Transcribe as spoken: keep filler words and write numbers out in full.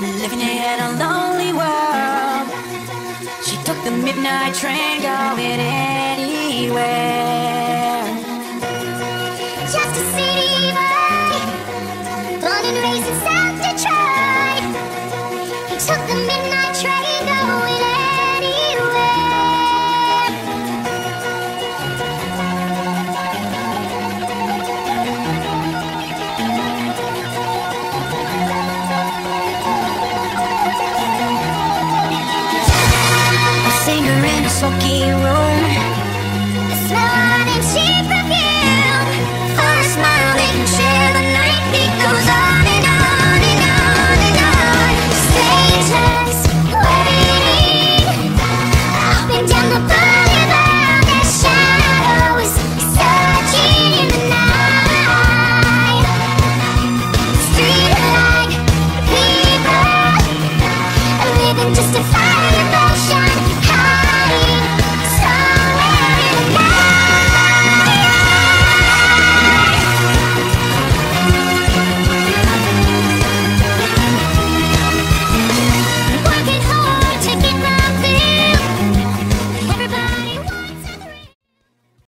living in a lonely world. She took the midnight train going anywhere. Just a city boy, born and raised in South Detroit. He took the midnight train going smoky road.